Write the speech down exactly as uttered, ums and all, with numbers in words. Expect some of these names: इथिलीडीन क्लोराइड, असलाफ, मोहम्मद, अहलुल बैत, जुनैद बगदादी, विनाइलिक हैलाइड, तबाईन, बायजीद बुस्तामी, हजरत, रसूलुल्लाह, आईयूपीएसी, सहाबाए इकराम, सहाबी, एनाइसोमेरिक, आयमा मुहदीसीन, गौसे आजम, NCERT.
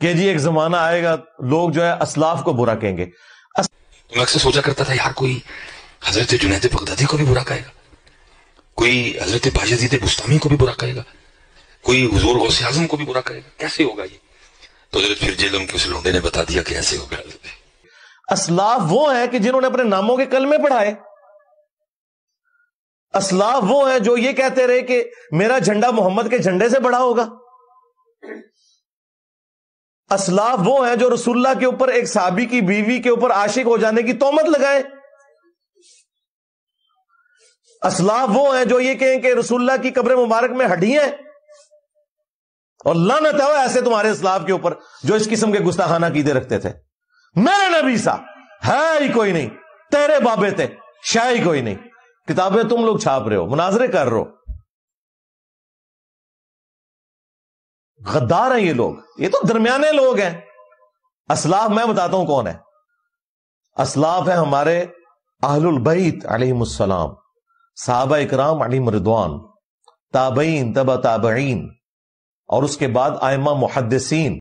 कि जी एक जमाना आएगा लोग जो है असलाफ को बुरा कहेंगे। अस... तो मैं अक्सर सोचा करता था यार कोई हजरत जुनैद बगदादी को भी बुरा कहेगा, कोई हजरत बायजीद बुस्तामी को भी बुरा कहेगा, कोई हुजूर गौसे आजम को भी बुरा कहेगा, कैसे होगा ये? तो फिर जेल उनके उस लोंडे ने बता दिया कि ऐसे होगा। असलाफ वो है कि जिन्होंने अपने नामों के कलमे पढ़ाए, असलाफ वो है जो ये कहते रहे कि मेरा झंडा मोहम्मद के झंडे से बड़ा होगा, असलाफ वो है जो रसूलुल्लाह के ऊपर एक सहाबी की बीवी के ऊपर आशिक हो जाने की तोहमत लगाए, असलाफ वो है जो ये कहें कि रसूलुल्लाह की कब्र मुबारक में हड्डियां हैं, और लानत हो ऐसे तुम्हारे असलाफ के ऊपर जो इस किस्म के गुस्ताखाना कीदे रखते थे। मेरे नबी सा है ही कोई नहीं, तेरे बाबे थे शाह ही कोई नहीं। किताबें तुम लोग छाप रहे हो, मुनाजरे कर रहे हो, गद्दार हैं ये लोग, ये तो दरमियाने लोग हैं। असलाफ मैं बताता हूं कौन है। असलाफ है हमारे अहलुल बैत अलैहिमुस्सलाम, सहाबाए इकराम अलैहिम रिदवान, तबाईन तबा तबाईन, और उसके बाद आयमा मुहदीसीन।